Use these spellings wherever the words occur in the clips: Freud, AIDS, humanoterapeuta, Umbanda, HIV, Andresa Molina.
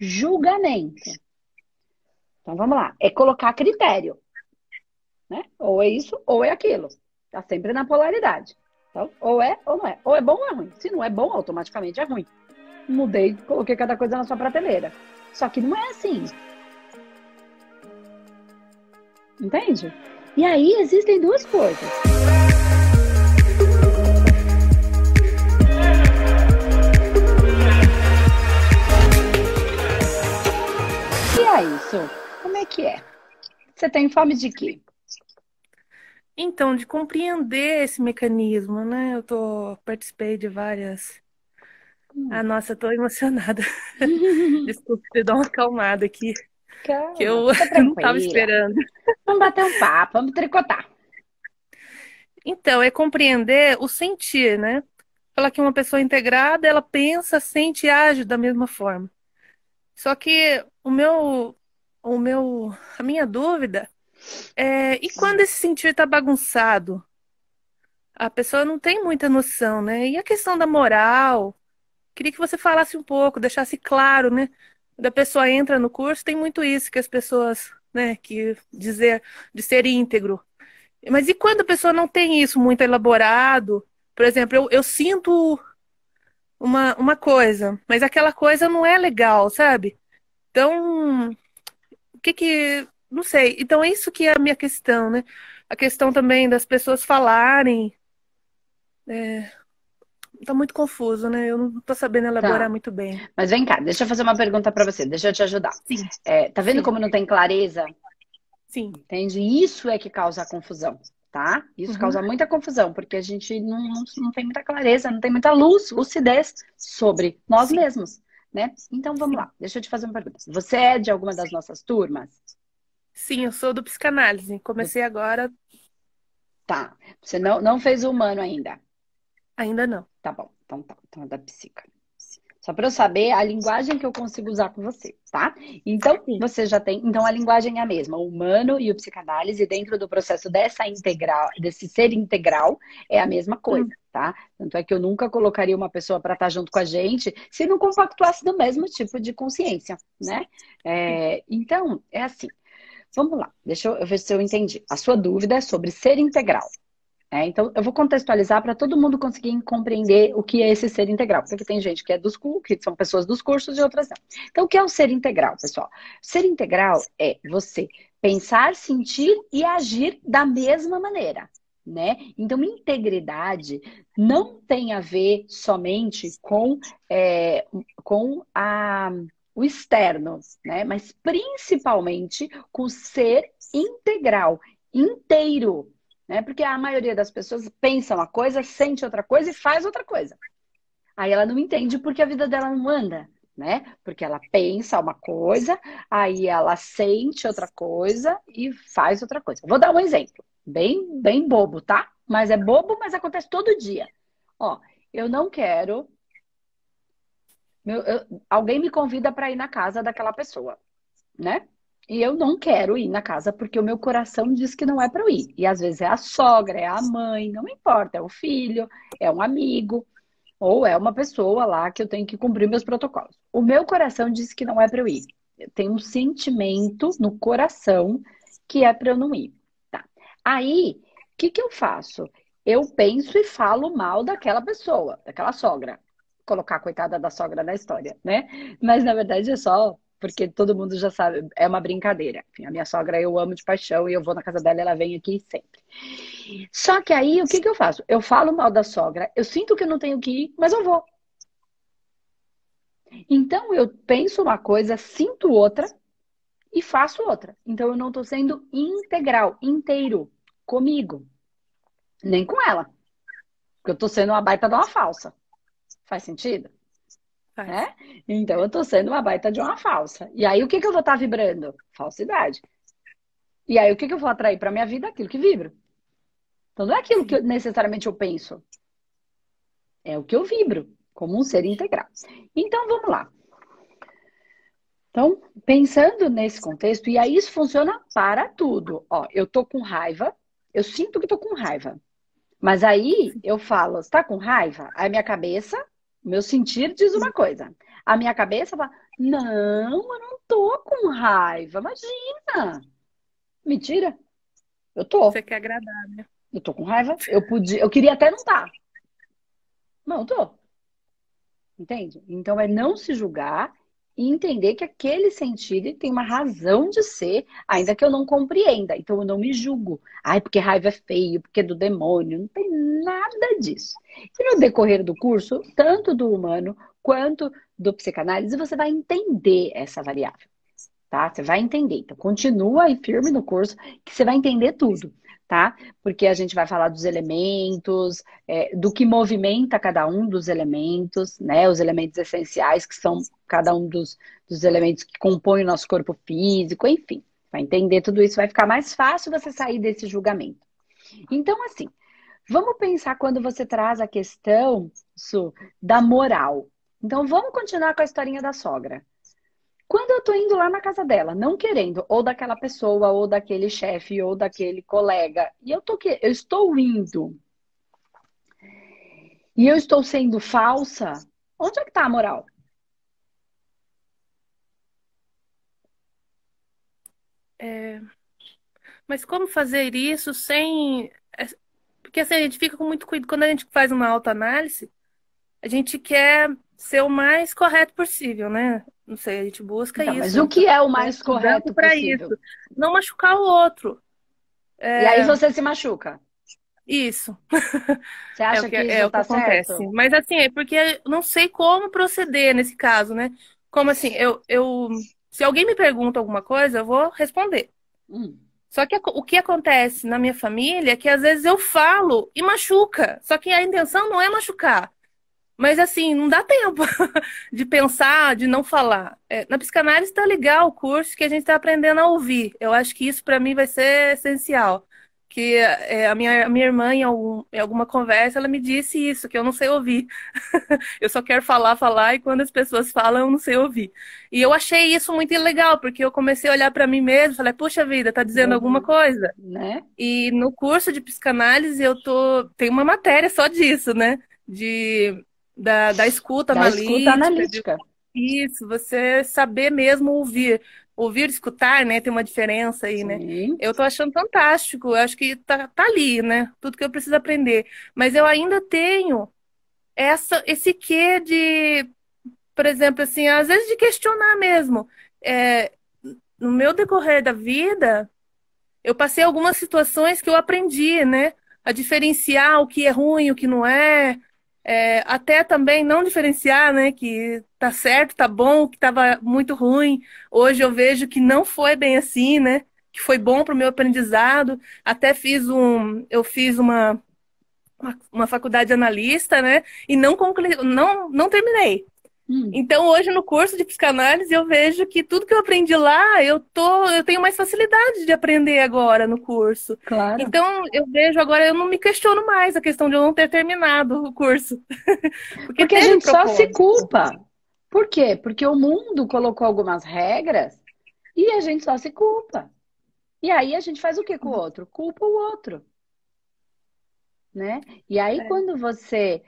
julgamento. Então, vamos lá. É colocar critério. Né? Ou é isso, ou é aquilo. Tá sempre na polaridade. Então, ou é, ou não é. Ou é bom ou é ruim. Se não é bom, automaticamente é ruim. Mudei, coloquei cada coisa na sua prateleira. Só que não é assim. Entende? E aí existem duas coisas. E aí, Su? Como é que é? Você tem fome de quê? Então, de compreender esse mecanismo, né? Eu participei de várias... Ah, nossa, eu tô emocionada. Desculpa, te dar uma acalmada aqui. Calma, que eu não tava esperando. Vamos bater um papo, vamos tricotar. Então, é compreender o sentir, né? Falar que uma pessoa integrada, ela pensa, sente e age da mesma forma. Só que a minha dúvida é, e quando esse sentir tá bagunçado? A pessoa não tem muita noção, né? E a questão da moral... Queria que você falasse um pouco, deixasse claro, né? Da pessoa entra no curso, tem muito isso que as pessoas, né? Que dizer de ser íntegro. Mas e quando a pessoa não tem isso muito elaborado? Por exemplo, eu sinto uma coisa, mas aquela coisa não é legal, sabe? Então, não sei. Então, é isso que é a minha questão, né? A questão também das pessoas falarem... Tá muito confuso, né? Eu não tô sabendo elaborar muito bem. Mas vem cá, deixa eu fazer uma pergunta pra você. Deixa eu te ajudar. Sim. Tá vendo como não tem clareza? Sim. Entende? Isso é que causa a confusão, tá? Isso causa muita confusão, porque a gente não tem muita clareza, não tem muita lucidez sobre nós mesmos, né? Então, vamos lá. Deixa eu te fazer uma pergunta. Você é de alguma das nossas turmas? Sim, eu sou do psicanálise. Comecei agora. Tá. Você não fez o humano ainda? Ainda não. Tá bom, então tá. Então é da psica. Só pra eu saber a linguagem que eu consigo usar com você, tá? Então, você já tem... Então, a linguagem é a mesma. O humano e o psicanálise, dentro do processo dessa integral, desse ser integral, é a mesma coisa, tá? Tanto é que eu nunca colocaria uma pessoa pra estar junto com a gente se não compactuasse do mesmo tipo de consciência, né? Então, é assim. Vamos lá. Deixa eu ver se eu entendi. A sua dúvida é sobre ser integral. Então, eu vou contextualizar para todo mundo conseguir compreender o que é esse ser integral. Porque tem gente que é dos cursos, que são pessoas dos cursos e outras não. Então, o que é o ser integral, pessoal? Ser integral é você pensar, sentir e agir da mesma maneira, né? Então, integridade não tem a ver somente com o externo, né? Mas principalmente com o ser integral, inteiro. Porque a maioria das pessoas pensa uma coisa, sente outra coisa e faz outra coisa. Aí ela não entende porque a vida dela não anda, né? Porque ela pensa uma coisa, aí ela sente outra coisa e faz outra coisa. Vou dar um exemplo, bem bobo, tá? Mas é bobo, mas acontece todo dia. Ó, eu não quero... alguém me convida para ir na casa daquela pessoa, né? E eu não quero ir na casa porque o meu coração diz que não é para eu ir. E às vezes é a sogra, é a mãe, não importa, é o filho, é um amigo, ou é uma pessoa lá que eu tenho que cumprir meus protocolos. O meu coração diz que não é para eu ir. Eu tenho um sentimento no coração que é para eu não ir. Tá. Aí, o que eu faço? Eu penso e falo mal daquela pessoa, daquela sogra. Vou colocar a coitada da sogra na história, né? Mas na verdade é só... Porque todo mundo já sabe, é uma brincadeira. Enfim, a minha sogra eu amo de paixão e eu vou na casa dela e ela vem aqui sempre. Só que aí, o que eu faço? Eu falo mal da sogra, eu sinto que eu não tenho que ir, mas eu vou. Então, eu penso uma coisa, sinto outra e faço outra. Então, eu não estou sendo integral, inteiro, comigo. Nem com ela. Porque eu estou sendo uma baita de uma falsa. Faz sentido? É? Então, eu tô sendo uma baita de uma falsa. E aí, o que eu vou estar vibrando? Falsidade. E aí, o que eu vou atrair pra minha vida? Aquilo que vibro. Então, não é aquilo que necessariamente eu penso. É o que eu vibro, como um ser integral. Então, vamos lá. Então, pensando nesse contexto, e aí isso funciona para tudo. Ó, eu tô com raiva, eu sinto que tô com raiva. Mas aí, eu falo, você tá com raiva? Aí, minha cabeça... O meu sentir diz uma coisa. A minha cabeça fala, Não, eu não tô com raiva. Imagina. Mentira. Eu tô. Você quer agradar, né? Eu tô com raiva. Eu podia, eu queria até não estar. Não, eu tô. Entende? Então é não se julgar e entender que aquele sentido tem uma razão de ser, ainda que eu não compreenda. Então eu não me julgo. Ai, porque raiva é feio, porque é do demônio. Não tem nada disso. E no decorrer do curso, tanto do humano quanto do psicanálise, você vai entender essa variável. Tá? Você vai entender. Então continua aí firme no curso que você vai entender tudo. Tá? Porque a gente vai falar dos elementos, do que movimenta cada um dos elementos, né? Os elementos essenciais, que são cada um dos elementos que compõem o nosso corpo físico, enfim. Vai entender tudo isso, vai ficar mais fácil você sair desse julgamento. Então, assim, vamos pensar quando você traz a questão da moral. Então, vamos continuar com a historinha da sogra. Quando eu tô indo lá na casa dela, não querendo, ou daquela pessoa, ou daquele chefe, ou daquele colega, e eu estou indo, e eu estou sendo falsa, onde é que tá a moral? Mas como fazer isso sem... Porque assim, a gente fica com muito cuidado. Quando a gente faz uma autoanálise, a gente quer ser o mais correto possível, né? Não sei, a gente busca então, isso. Mas o que é o mais correto para isso? Não machucar o outro. E aí você se machuca? Isso. Você acha que isso tá certo? Acontece. Mas assim, é porque eu não sei como proceder nesse caso, né? Como assim, se alguém me pergunta alguma coisa, eu vou responder. Só que o que acontece na minha família é que às vezes eu falo e machuca. Só que a intenção não é machucar. Mas assim, não dá tempo de pensar, de não falar. Na psicanálise tá legal o curso que a gente tá aprendendo a ouvir. Eu acho que isso para mim vai ser essencial. Que a minha irmã, em alguma conversa, ela me disse isso, que eu não sei ouvir. Eu só quero falar, falar, e quando as pessoas falam, eu não sei ouvir. E eu achei isso muito legal, porque eu comecei a olhar para mim mesma e falei, puxa vida, tá dizendo alguma coisa? Né? E no curso de psicanálise, tem uma matéria só disso, né? Da escuta analítica. Isso, você saber mesmo ouvir. Ouvir e escutar, né? Tem uma diferença aí, né? Sim. Eu tô achando fantástico. Eu acho que tá ali, né? Tudo que eu preciso aprender. Mas eu ainda tenho esse quê de... Por exemplo, assim, às vezes de questionar mesmo. No meu decorrer da vida, eu passei algumas situações que eu aprendi, né? A diferenciar o que é ruim, o que não é... até também não diferenciar, né, que tá certo, tá bom, que tava muito ruim. Hoje eu vejo que não foi bem assim, né, que foi bom pro meu aprendizado. Até fiz uma faculdade de analista, né, e não terminei. Então hoje no curso de psicanálise eu vejo que tudo que eu aprendi lá, eu tenho mais facilidade de aprender agora no curso. Claro. Então eu vejo agora, eu não me questiono mais a questão de eu não ter terminado o curso. Porque a gente só se culpa. Por quê? Porque o mundo colocou algumas regras e a gente só se culpa. E aí a gente faz o que com o outro? Culpa o outro. Né? E aí quando você...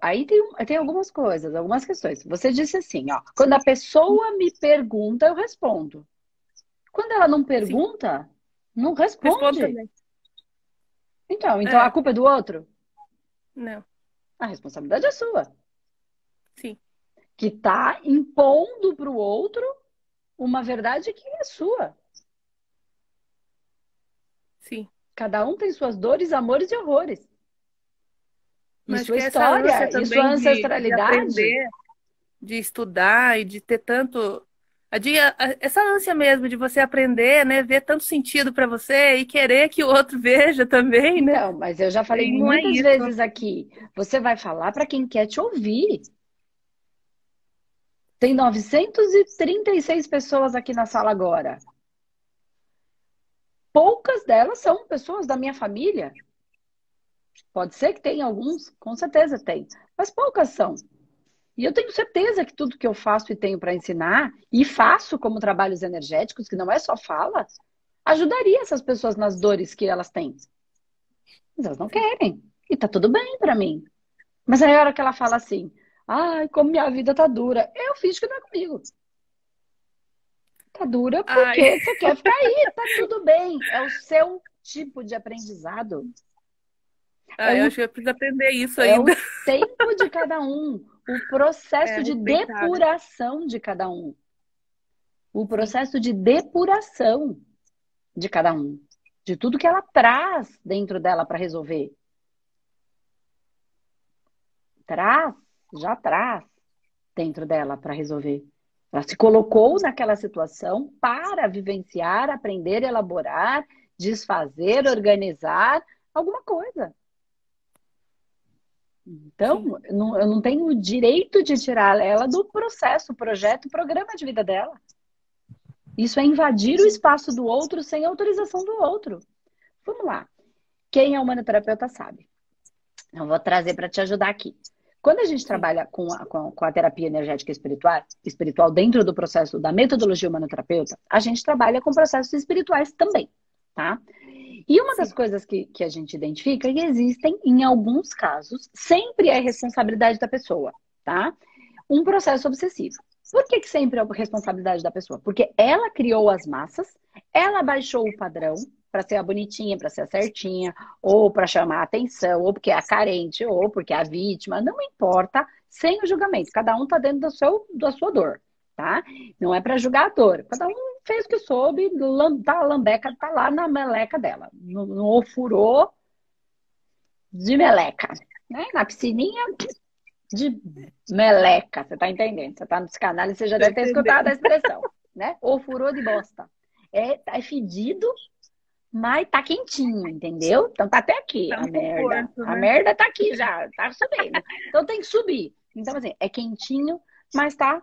aí tem algumas coisas, algumas questões. Você disse assim, ó, quando a pessoa me pergunta, eu respondo. Quando ela não pergunta, não responde. Então a culpa é do outro? Não. A responsabilidade é sua. Sim. Que tá impondo pro outro uma verdade que é sua. Sim. Cada um tem suas dores, amores e horrores. Mas sua história, sua ancestralidade. De estudar e de ter tanto... Essa ânsia mesmo de você aprender, né? Ver tanto sentido para você e querer que o outro veja também, né? Não, mas eu já falei muitas vezes aqui. Você vai falar para quem quer te ouvir. Tem 936 pessoas aqui na sala agora. Poucas delas são pessoas da minha família. Pode ser que tenha alguns, com certeza tem, mas poucas são. E eu tenho certeza que tudo que eu faço e tenho para ensinar, e faço como trabalhos energéticos, que não é só fala, ajudaria essas pessoas nas dores que elas têm. Mas elas não querem. E tá tudo bem para mim. Mas aí a hora que ela fala assim, ai, como minha vida tá dura, eu finjo que não é comigo. dura porque você quer ficar aí, tá tudo bem. É o seu tipo de aprendizado. Eu acho que eu preciso aprender isso ainda. É o tempo de cada um, o processo de depuração de cada um. O processo de depuração de cada um. De tudo que ela traz dentro dela para resolver. Já traz dentro dela para resolver. Ela se colocou naquela situação para vivenciar, aprender, elaborar, desfazer, organizar alguma coisa. Então, eu não tenho o direito de tirar ela do processo, projeto, programa de vida dela. Isso é invadir o espaço do outro sem autorização do outro. Vamos lá. Quem é humanoterapeuta sabe. Eu vou trazer para te ajudar aqui. Quando a gente trabalha com a terapia energética espiritual dentro do processo da metodologia humanoterapeuta, a gente trabalha com processos espirituais também, tá? E uma das coisas que a gente identifica é que existem, em alguns casos, sempre é responsabilidade da pessoa, tá? Um processo obsessivo. Por que sempre é a responsabilidade da pessoa? Porque ela criou as massas, ela baixou o padrão para ser a bonitinha, para ser a certinha, ou para chamar a atenção, ou porque é a carente, ou porque é a vítima, não importa, sem o julgamento. Cada um está dentro da sua dor, tá? Não é para julgar a dor. Cada um fez o que soube, tá lambeca, tá lá na meleca dela. No ofurô de meleca, né? Na piscininha... de meleca, você tá entendendo? Você tá no psicanálise, você já deve ter escutado a expressão, né? Ou furou de bosta. É fedido, mas tá quentinho, entendeu? Então tá até aqui, tá a merda. Porto, né? A merda tá aqui já, tá subindo. Então tem que subir. Então assim, é quentinho, mas tá...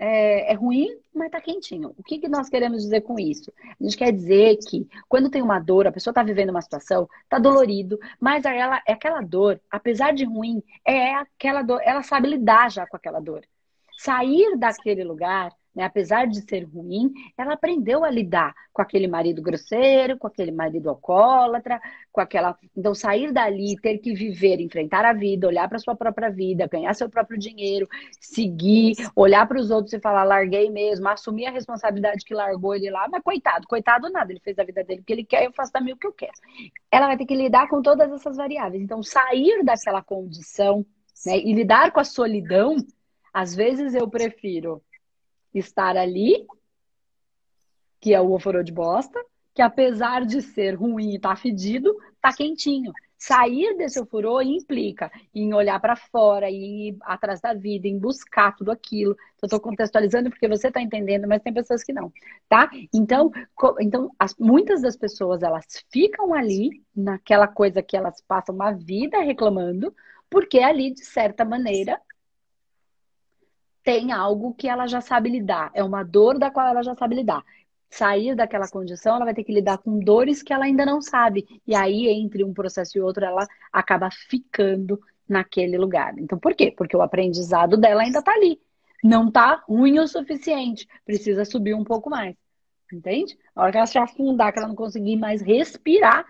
É ruim, mas tá quentinho. O que nós queremos dizer com isso? A gente quer dizer que quando tem uma dor, a pessoa tá vivendo uma situação, tá dolorido, mas ela, aquela dor, apesar de ruim, é aquela dor, ela sabe lidar já com aquela dor. Sair daquele lugar, né, apesar de ser ruim, ela aprendeu a lidar com aquele marido grosseiro, com aquele marido alcoólatra, com aquela... Então, sair dali, ter que viver, enfrentar a vida, olhar para sua própria vida, ganhar seu próprio dinheiro, seguir, olhar para os outros e falar, larguei mesmo, assumir a responsabilidade que largou ele lá, mas coitado nada, ele fez a vida dele o que ele quer, eu faço também o que eu quero. Ela vai ter que lidar com todas essas variáveis. Então, sair daquela condição, né, e lidar com a solidão. Às vezes eu prefiro estar ali, que é o ofurô de bosta, que apesar de ser ruim e tá fedido, tá quentinho. Sair desse ofurô implica em olhar para fora, em ir atrás da vida, em buscar tudo aquilo. Eu tô contextualizando porque você tá entendendo, mas tem pessoas que não, tá? Então muitas das pessoas, elas ficam ali, naquela coisa que elas passam uma vida reclamando, porque ali, de certa maneira... tem algo que ela já sabe lidar. É uma dor da qual ela já sabe lidar. Sair daquela condição, ela vai ter que lidar com dores que ela ainda não sabe. E aí, entre um processo e outro, ela acaba ficando naquele lugar. Então, por quê? Porque o aprendizado dela ainda tá ali. Não tá ruim o suficiente. Precisa subir um pouco mais. Entende? A hora que ela se afundar, que ela não conseguir mais respirar,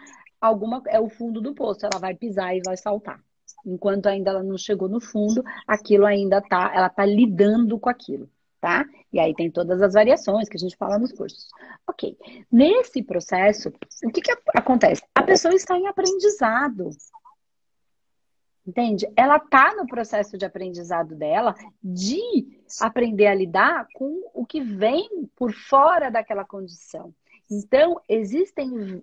é o fundo do poço. Ela vai pisar e vai saltar. Enquanto ainda ela não chegou no fundo, aquilo ainda tá, ela tá lidando com aquilo, tá? E aí tem todas as variações que a gente fala nos cursos. Ok. Nesse processo, o que acontece? A pessoa está em aprendizado. Entende? Ela tá no processo de aprendizado dela, de aprender a lidar com o que vem por fora daquela condição. Então, existem...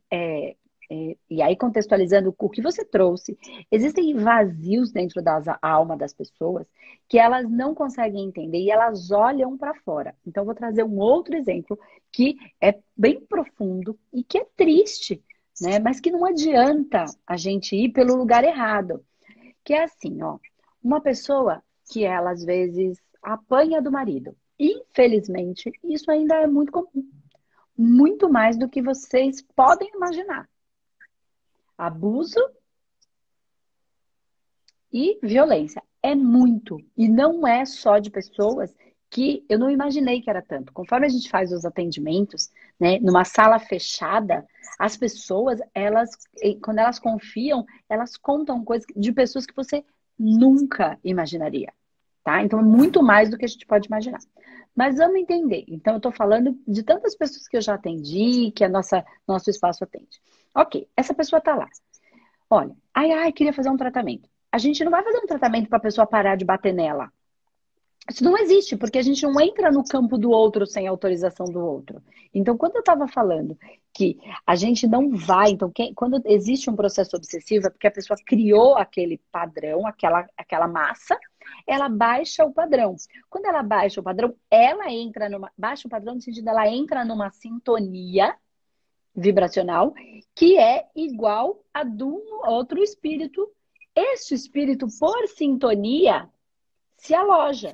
e aí, contextualizando o que você trouxe, existem vazios dentro da alma das pessoas que elas não conseguem entender e elas olham para fora. Então, vou trazer um outro exemplo que é bem profundo e que é triste, né? Mas que não adianta a gente ir pelo lugar errado. Que é assim, ó, uma pessoa que ela, às vezes, apanha do marido. Infelizmente, isso ainda é muito comum. Muito mais do que vocês podem imaginar. Abuso e violência. É muito. E não é só de pessoas que eu não imaginei que era tanto. Conforme a gente faz os atendimentos, né, numa sala fechada, as pessoas, quando elas confiam, elas contam coisas de pessoas que você nunca imaginaria. tá? Então é muito mais do que a gente pode imaginar. Mas vamos entender. Então eu estou falando de tantas pessoas que eu já atendi, que a nosso espaço atende. Ok, essa pessoa está lá. Olha, queria fazer um tratamento. A gente não vai fazer um tratamento para a pessoa parar de bater nela. Isso não existe, porque a gente não entra no campo do outro sem autorização do outro. Então, quando eu estava falando que a gente não vai... Então, quando existe um processo obsessivo, é porque a pessoa criou aquele padrão, aquela massa, ela baixa o padrão. Quando ela baixa o padrão, ela entra numa... Baixa o padrão no sentido, ela entra numa sintonia vibracional que é igual a do outro espírito. Este espírito, por sintonia, se aloja.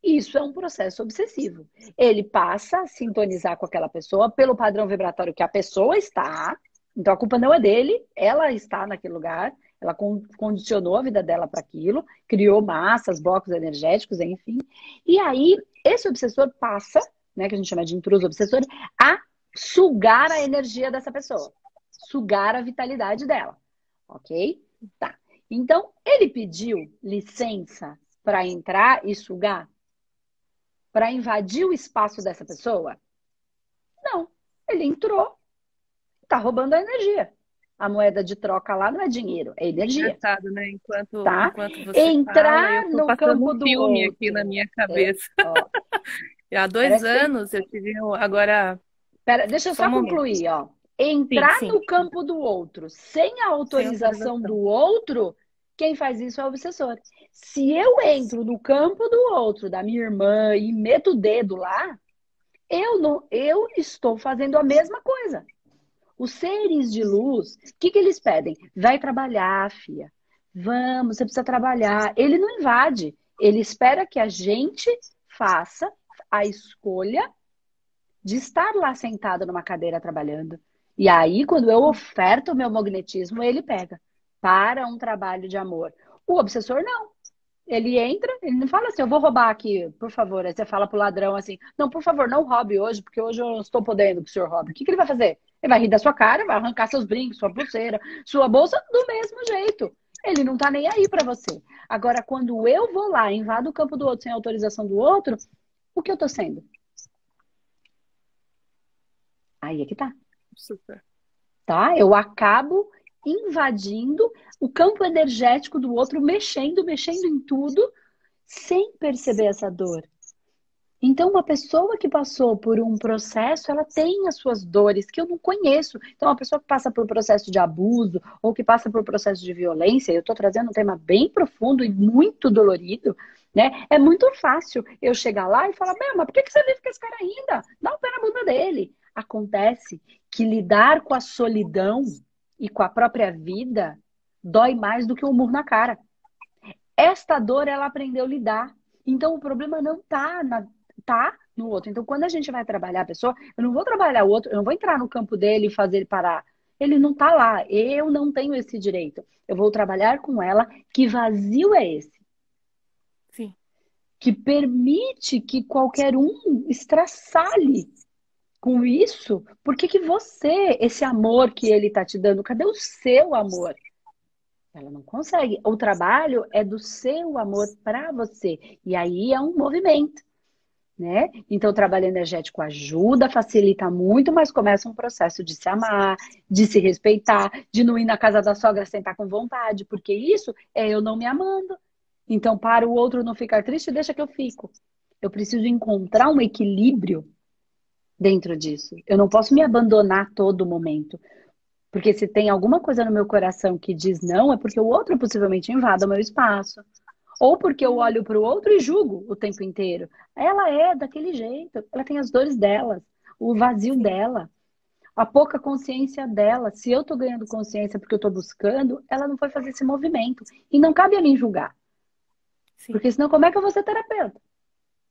Isso é um processo obsessivo. Ele passa a sintonizar com aquela pessoa pelo padrão vibratório que a pessoa está. Então a culpa não é dele, ela está naquele lugar, ela condicionou a vida dela para aquilo, criou massas, blocos energéticos, enfim. E aí esse obsessor passa, né, que a gente chama de intruso obsessor, a sugar a energia dessa pessoa, sugar a vitalidade dela. Ok? Tá. Então ele pediu licença para entrar e sugar? Para invadir o espaço dessa pessoa? Não. Ele entrou, tá roubando a energia. A moeda de troca lá não é dinheiro, é energia. Engraçado, né? Enquanto você entrar fala, eu tô passando um filme aqui na minha cabeça. Há 2 anos eu tive agora... Pera, deixa eu só concluir, ó. Entrar no campo do outro sem a autorização do outro... Quem faz isso é o obsessor. Se eu entro no campo do outro, da minha irmã, e meto o dedo lá, eu estou fazendo a mesma coisa. Os seres de luz, o que que eles pedem? Vai trabalhar, filha. Vamos, você precisa trabalhar. Ele não invade. Ele espera que a gente faça a escolha de estar lá sentado numa cadeira trabalhando. E aí, quando eu oferto o meu magnetismo, ele pega. Para um trabalho de amor. O obsessor não. Ele entra, ele não fala assim, eu vou roubar aqui, por favor. Aí você fala pro ladrão assim, não, por favor, não roube hoje, porque hoje eu não estou podendo que o senhor roube. O que que ele vai fazer? Ele vai rir da sua cara, vai arrancar seus brincos, sua pulseira, sua bolsa, do mesmo jeito. Ele não tá nem aí pra você. Agora, quando eu vou lá, invado o campo do outro sem autorização do outro, o que eu tô sendo? Aí é que tá. Super. Tá? Eu acabo... invadindo o campo energético do outro, mexendo em tudo, sem perceber essa dor. Então, uma pessoa que passou por um processo, ela tem as suas dores, que eu não conheço. Então, uma pessoa que passa por um processo de abuso, ou que passa por um processo de violência, eu estou trazendo um tema bem profundo e muito dolorido, né? É muito fácil eu chegar lá e falar, mas por que você vive com esse cara ainda? Dá um pé na bunda dele. Acontece que lidar com a solidão e com a própria vida, dói mais do que um murro na cara. Esta dor, ela aprendeu a lidar. Então, o problema não tá no outro. Então, quando a gente vai trabalhar a pessoa, eu não vou trabalhar o outro, eu não vou entrar no campo dele e fazer ele parar. Ele não tá lá. Eu não tenho esse direito. Eu vou trabalhar com ela. Que vazio é esse? Sim. Que permite que qualquer um estraçalhe com isso, por que que você, esse amor que ele tá te dando, cadê o seu amor? Ela não consegue. O trabalho é do seu amor para você. E aí é um movimento, né? Então o trabalho energético ajuda, facilita muito, mas começa um processo de se amar, de se respeitar, de não ir na casa da sogra sentar com vontade, porque isso é eu não me amando. Então, para o outro não ficar triste, deixa que eu fico. Eu preciso encontrar um equilíbrio dentro disso. Eu não posso me abandonar a todo momento. Porque se tem alguma coisa no meu coração que diz não, é porque o outro possivelmente invada o meu espaço. Ou porque eu olho para o outro e julgo o tempo inteiro. Ela é daquele jeito. Ela tem as dores dela, o vazio dela, a pouca consciência dela. Se eu estou ganhando consciência porque eu estou buscando, ela não foi fazer esse movimento. E não cabe a mim julgar. Sim. Porque senão como é que eu vou ser terapeuta?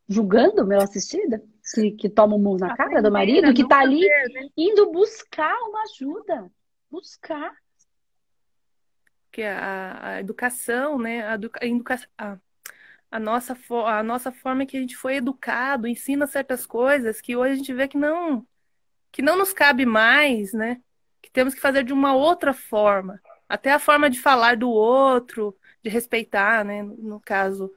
Julgando meu assistida, que toma um murro na cara do marido, que tá ali indo buscar uma ajuda. Buscar. Porque a educação, né? A nossa forma que a gente foi educado, ensina certas coisas que hoje a gente vê que não nos cabe mais, né? Que temos que fazer de uma outra forma. Até a forma de falar do outro, de respeitar, né? No caso,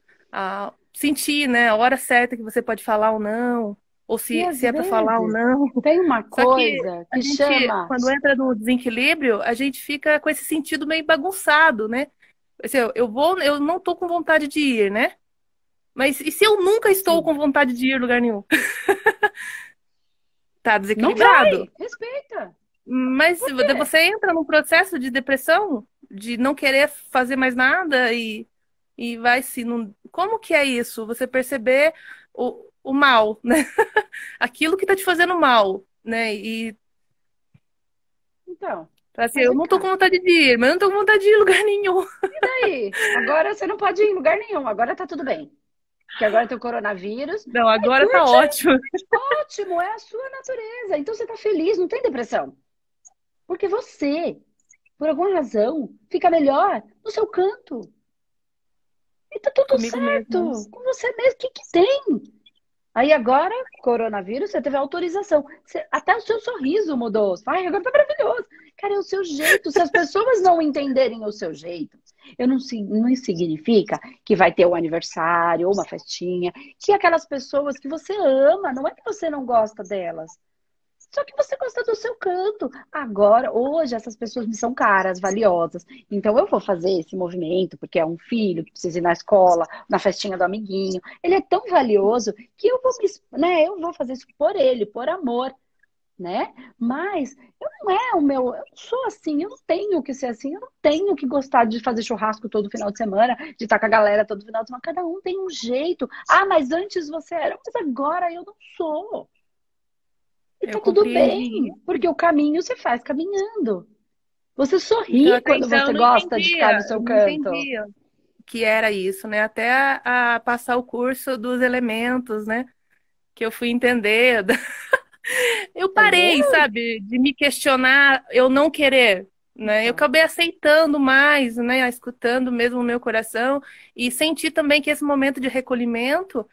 sentir, né? A hora certa que você pode falar ou não. Ou se é para falar ou não. Tem uma coisa que chama... Quando entra no desequilíbrio, a gente fica com esse sentido meio bagunçado, né? Assim, eu não estou com vontade de ir, né? Mas e se eu nunca estou com vontade de ir em lugar nenhum? Tá desequilibrado. Não vai, respeita. Mas você entra num processo de depressão, de não querer fazer mais nada e vai se... Não... Como que é isso? Você perceber... O mal, né? Aquilo que tá te fazendo mal, né? E... Então... Assim, eu não tô com vontade de ir, mas eu não tô com vontade de ir em lugar nenhum. E daí? Agora você não pode ir em lugar nenhum, agora tá tudo bem. Porque agora tem o coronavírus. Não, agora tá ótimo. Ótimo, é a sua natureza. Então você tá feliz, não tem depressão. Porque você, por alguma razão, fica melhor no seu canto. E tá tudo certo. Mesmo. Com você mesmo, o que tem? Aí agora, coronavírus, você teve autorização. Você, até o seu sorriso mudou. Você fala, ai, agora tá maravilhoso. Cara, é o seu jeito. Se as pessoas não entenderem o seu jeito, não significa que vai ter um aniversário ou uma festinha. Que aquelas pessoas que você ama, não é que você não gosta delas. Só que você gosta do seu canto. Agora, hoje, essas pessoas me são caras, valiosas. Então, eu vou fazer esse movimento, porque é um filho que precisa ir na escola, na festinha do amiguinho. Ele é tão valioso que eu vou fazer isso por ele, por amor, né? Mas eu não é o meu... Eu sou assim, eu não tenho que ser assim. Eu não tenho que gostar de fazer churrasco todo final de semana, de estar com a galera todo final de semana. Cada um tem um jeito. Ah, mas antes você era. Mas agora eu não sou. E tá tudo bem, porque o caminho você faz caminhando. Você sorri quando você gosta de ficar no seu canto. Que era isso, né? Até a passar o curso dos elementos, né? Que eu fui entender. Eu parei, sabe? De me questionar, eu não querer, né? Eu acabei aceitando mais, né? Escutando mesmo o meu coração. E senti também que esse momento de recolhimento...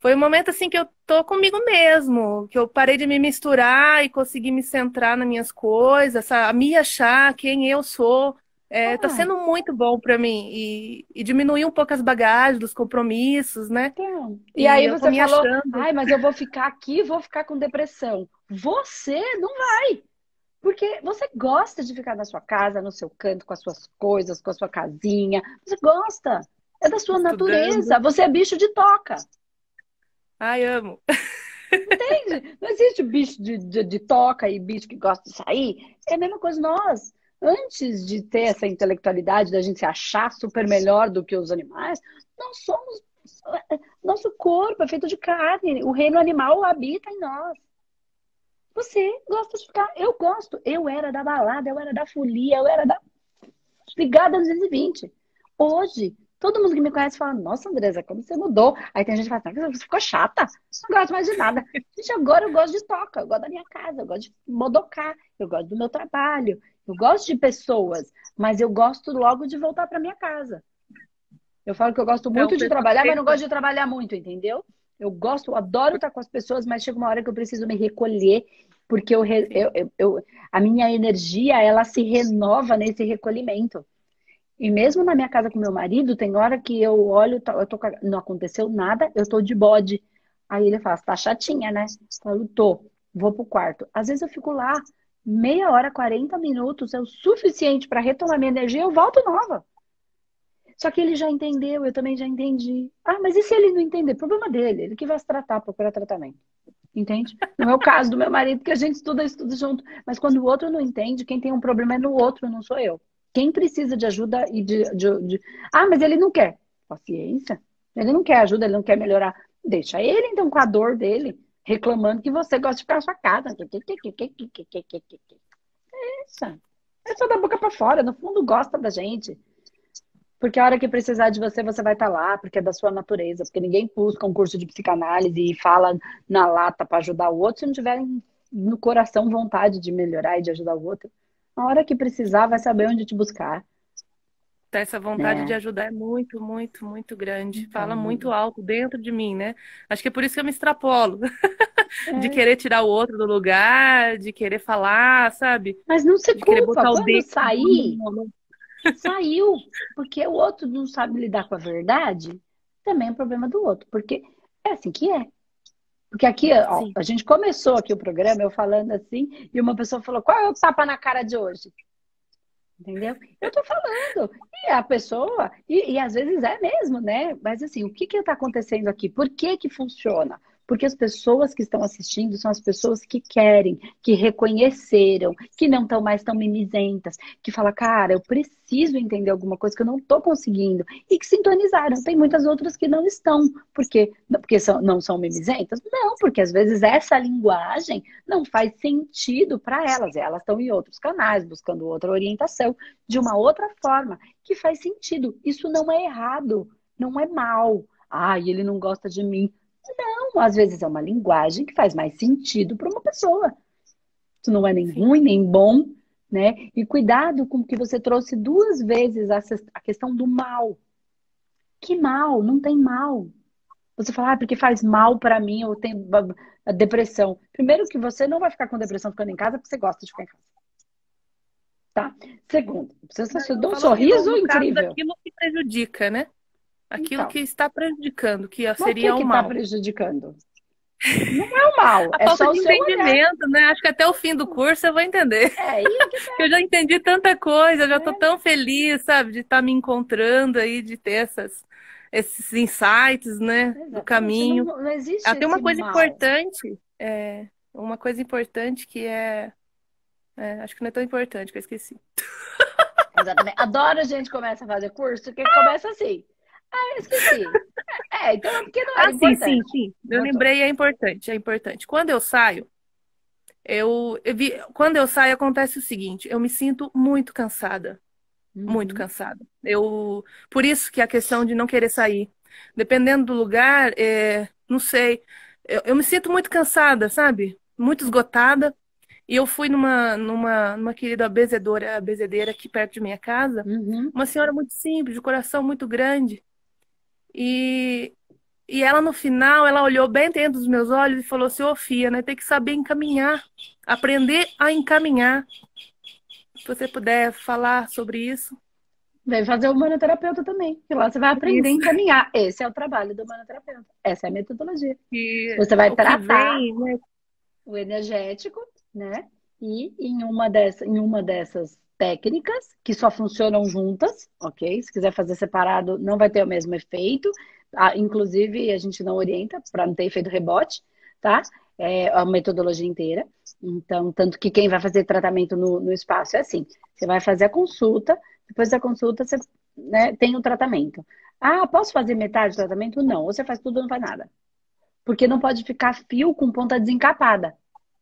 Foi um momento, assim, que eu tô comigo mesmo, que eu parei de me misturar e consegui me centrar nas minhas coisas, a me achar quem eu sou. Tá sendo muito bom pra mim. E diminuir um pouco as bagagens, dos compromissos, né? Então, e aí você falou, ai, mas eu vou ficar aqui, vou ficar com depressão. Você não vai. Porque você gosta de ficar na sua casa, no seu canto, com as suas coisas, com a sua casinha. Você gosta. É da sua natureza. Você é bicho de toca. Ai, amo. Entende? Não existe bicho de toca e bicho que gosta de sair. É a mesma coisa nós. Antes de ter essa intelectualidade da gente se achar super melhor do que os animais, nós somos... Nosso corpo é feito de carne. O reino animal habita em nós. Você gosta de ficar... Eu gosto. Eu era da balada, eu era da folia, eu era da... Ligada aos 220. Hoje... Todo mundo que me conhece fala, nossa, Andresa, como você mudou. Aí tem gente que fala, você ficou chata. Não gosto mais de nada. Gente, agora eu gosto de toca, eu gosto da minha casa, eu gosto de modocar, eu gosto do meu trabalho, eu gosto de pessoas, mas eu gosto logo de voltar pra minha casa. Eu falo que eu gosto muito de trabalhar, mas não gosto de trabalhar muito, entendeu? Eu gosto, eu adoro estar com as pessoas, mas chega uma hora que eu preciso me recolher, porque a minha energia, ela se renova nesse recolhimento. E mesmo na minha casa com meu marido, tem hora que eu olho, não aconteceu nada, eu tô de bode. Aí ele fala, tá chatinha, né? Eu falo, tô, vou pro quarto. Às vezes eu fico lá, meia hora, 40 minutos, é o suficiente para retomar minha energia, eu volto nova. Só que ele já entendeu, eu também já entendi. Ah, mas e se ele não entender? Problema dele, ele que vai se tratar, procurar tratamento. Entende? Não é o caso do meu marido, que a gente estuda junto. Mas quando o outro não entende, quem tem um problema é no outro, não sou eu. Quem precisa de ajuda e de... Ah, mas ele não quer. Paciência. Ele não quer ajuda, ele não quer melhorar. Deixa ele, então, com a dor dele, reclamando que você gosta de ficar na sua casa. Isso. É só da boca pra fora. No fundo, gosta da gente. Porque a hora que precisar de você, você vai estar lá. Porque é da sua natureza. Porque ninguém busca um curso de psicanálise e fala na lata pra ajudar o outro se não tiverem no coração vontade de melhorar e de ajudar o outro. Na hora que precisar, vai saber onde te buscar. Essa vontade de ajudar é muito, muito, muito grande. Fala muito alto dentro de mim, né? Acho que é por isso que eu me extrapolo. De querer tirar o outro do lugar, de querer falar, sabe? Mas não se culpa. Quando sair, saiu. Porque o outro não sabe lidar com a verdade. também é problema do outro. Porque é assim que é. Porque aqui, ó, a gente começou aqui o programa, eu falando assim, e uma pessoa falou, qual é o tapa na cara de hoje? Entendeu? Eu tô falando. E a pessoa, e às vezes é mesmo, né? Mas assim, o que que tá acontecendo aqui? Por que que funciona? Porque as pessoas que estão assistindo são as pessoas que querem, que reconheceram, que não estão mais tão mimizentas, que falam, cara, eu preciso entender alguma coisa que eu não estou conseguindo, e que sintonizaram. Tem muitas outras que não estão. Por quê? Porque não são mimizentas? Não, porque às vezes essa linguagem não faz sentido para elas. Elas estão em outros canais, buscando outra orientação, de uma outra forma, que faz sentido. Isso não é errado, não é mal. Ah, ele não gosta de mim. Não, às vezes é uma linguagem que faz mais sentido para uma pessoa. Isso não é nem ruim, nem bom, né? E cuidado com que você trouxe duas vezes a questão do mal. Que mal? Não tem mal. Você fala, ah, porque faz mal para mim, eu tenho depressão. Primeiro que você não vai ficar com depressão ficando em casa porque você gosta de ficar em casa. Tá? Segundo, você dá um sorriso incrível. Aquilo que prejudica, né? Aquilo então, que está prejudicando, que seria o mal. Está prejudicando? Não é o mal, é só o seu entendimento, né? Acho que até o fim do curso eu vou entender. É isso. Eu já entendi tanta coisa, eu já estou tão feliz, sabe, de estar me encontrando aí, de ter esses insights, né, do caminho. Não existe até uma coisa importante, uma coisa importante que é, acho que não é tão importante, que eu esqueci. Exatamente. Adoro a gente começa a fazer curso, que começa assim. Ah, eu esqueci. Então é porque não é importante. Sim. Eu lembrei, é importante. Quando eu saio, acontece o seguinte, eu me sinto muito cansada. Muito cansada. Por isso que a questão de não querer sair. Dependendo do lugar, não sei. Eu me sinto muito cansada, sabe? Muito esgotada. E eu fui numa querida abezedeira aqui perto de minha casa. Uma senhora muito simples, de coração muito grande. E ela, no final, ela olhou bem dentro dos meus olhos e falou assim, ô Fia, né, tem que saber encaminhar, aprender a encaminhar. Se você puder falar sobre isso. Deve fazer o humanoterapeuta também, que lá você vai aprender a encaminhar. Esse é o trabalho do humanoterapeuta. Essa é a metodologia. E você vai tratar o energético, né? E em uma dessas técnicas que só funcionam juntas, ok? Se quiser fazer separado, não vai ter o mesmo efeito. Inclusive, a gente não orienta para não ter efeito rebote, tá? É a metodologia inteira. Então, tanto que quem vai fazer tratamento no espaço é assim. Você vai fazer a consulta, depois da consulta você, né, tem o tratamento. Ah, posso fazer metade do tratamento? Não. Ou você faz tudo ou não faz nada. Porque não pode ficar fio com ponta desencapada.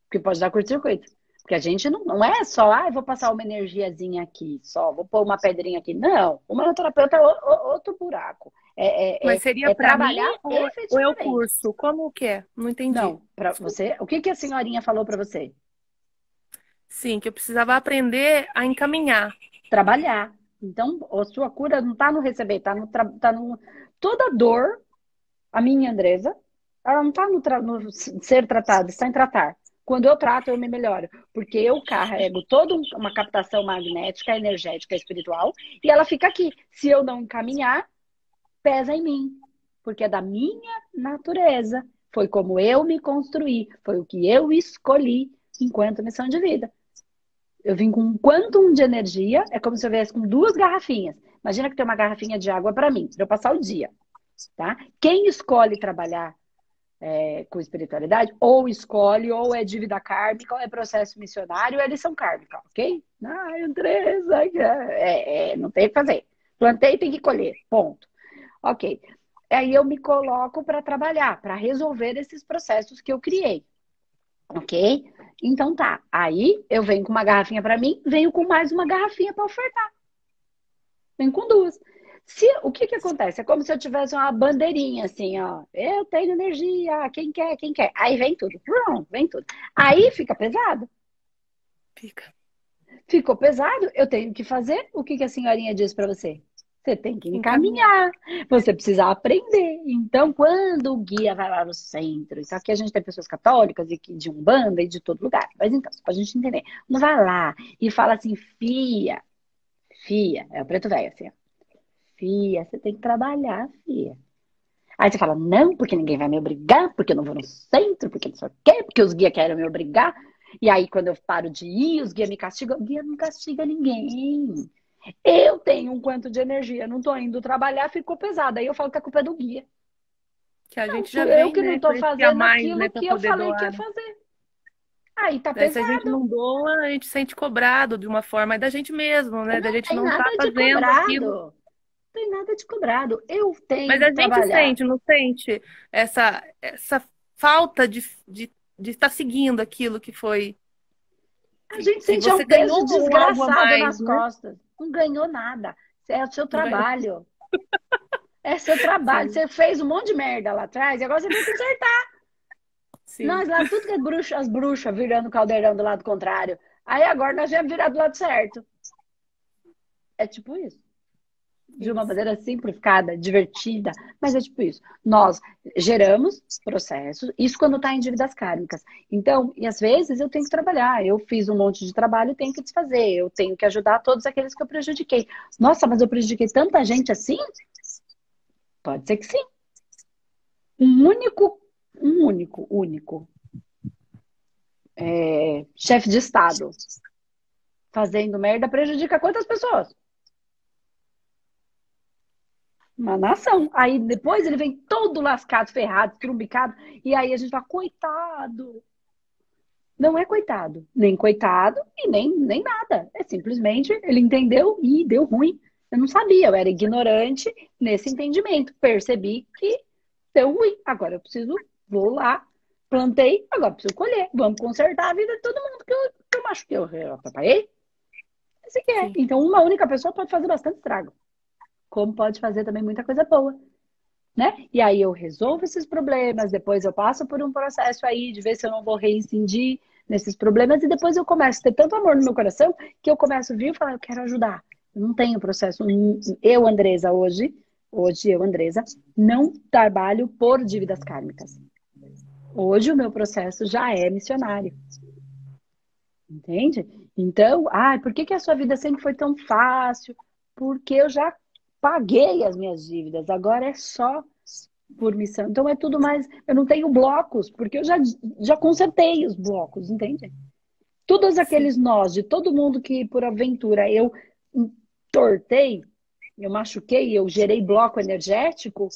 Porque pode dar curto-circuito. Porque a gente não é só, eu vou passar uma energiazinha aqui, só vou pôr uma pedrinha aqui. Não, o manoterapeuta é outro buraco. Mas seria para trabalhar efetivamente. Ou é o curso? Como que é? Não entendi. Não, para você, o que a senhorinha falou para você? Sim, que eu precisava aprender a encaminhar. Trabalhar. Então, a sua cura não está no receber, está no... Toda dor, a minha Andresa, ela não está no ser tratada, está em tratar. Quando eu trato, eu me melhoro. Porque eu carrego toda uma captação magnética, energética, espiritual, e ela fica aqui. Se eu não encaminhar, pesa em mim. Porque é da minha natureza. Foi como eu me construí. Foi o que eu escolhi enquanto missão de vida. Eu vim com um quantum de energia, é como se eu viesse com duas garrafinhas. Imagina que tem uma garrafinha de água para mim, para eu passar o dia. Tá? Quem escolhe trabalhar com espiritualidade, ou escolhe, ou é dívida kármica, ou é processo missionário, ou é lição kármica, ok? Ai, Andresa, não tem o que fazer. Plantei, tem que colher, ponto. Ok. Aí eu me coloco para trabalhar, para resolver esses processos que eu criei, ok? Então tá, aí eu venho com uma garrafinha para mim, venho com mais uma garrafinha para ofertar. Venho com duas. O que acontece? É como se eu tivesse uma bandeirinha assim, ó. Eu tenho energia, quem quer. Aí vem tudo, vem tudo. Aí fica pesado. Ficou pesado, eu tenho que fazer. O que a senhorinha diz para você? Você tem que encaminhar, você precisa aprender. Então, quando o guia vai lá no centro, isso aqui a gente tem pessoas católicas e de Umbanda e de todo lugar. Mas então, só pra gente entender. Não vai lá e fala assim, Fia, é o preto velho assim, ó. Fia, você tem que trabalhar, Fia. Aí você fala, não, porque ninguém vai me obrigar, porque eu não vou no centro, porque não sei o quê, porque os guias querem me obrigar. E aí quando eu paro de ir, os guias me castigam. O guia não castiga ninguém. Eu tenho um quanto de energia, não tô indo trabalhar, ficou pesado. Aí eu falo que a culpa é do guia. Que a gente já vem, eu que não tô fazendo aquilo que eu falei que ia fazer. Aí tá pesado. Se a gente não doa, a gente sente cobrado de uma forma, é da gente mesmo, né? Da gente não tá fazendo aquilo. Não tem nada de cobrado. Eu tenho. Mas a gente sente, não sente essa falta de estar seguindo aquilo que foi. A gente sente um peso desgraçado nas costas. Não ganhou nada. É o seu trabalho. É seu trabalho. Sim. Você fez um monte de merda lá atrás e agora você tem que consertar. Sim. Nós lá, tudo que é bruxa, as bruxas virando o caldeirão do lado contrário. Aí agora nós viemos virar do lado certo. É tipo isso. De uma maneira simplificada, divertida. Mas é tipo isso. Nós geramos processos. Isso quando está em dívidas kármicas. Então, e às vezes eu tenho que trabalhar. Eu fiz um monte de trabalho e tenho que desfazer. Eu tenho que ajudar todos aqueles que eu prejudiquei. Nossa, mas eu prejudiquei tanta gente assim? Pode ser que sim. Um único chefe de Estado fazendo merda prejudica quantas pessoas? Uma nação. Aí depois ele vem todo lascado, ferrado, trumbicado. E aí a gente fala, coitado. Não é coitado. Nem coitado e nem nada. É simplesmente ele entendeu e deu ruim. Eu não sabia, eu era ignorante nesse entendimento. Percebi que deu ruim. Agora eu preciso, vou lá, plantei, agora preciso colher. Vamos consertar a vida de todo mundo que eu machuquei, eu atrapalhei. Esse que é. Sim. Então uma única pessoa pode fazer bastante estrago. Como pode fazer também muita coisa boa. Né? E aí eu resolvo esses problemas, depois eu passo por um processo aí de ver se eu não vou reincidir nesses problemas e depois eu começo a ter tanto amor no meu coração que eu começo a vir e falar, eu quero ajudar. Eu não tenho processo. Eu, Andresa, hoje eu, Andresa, não trabalho por dívidas kármicas. Hoje o meu processo já é missionário. Entende? Então, por que a sua vida sempre foi tão fácil? Porque eu já paguei as minhas dívidas. Agora é só por missão. Então é tudo mais... Eu não tenho blocos, porque eu já consertei os blocos, entende? Todos aqueles nós de todo mundo que, por aventura, eu... tortei, eu machuquei, eu gerei bloco energético,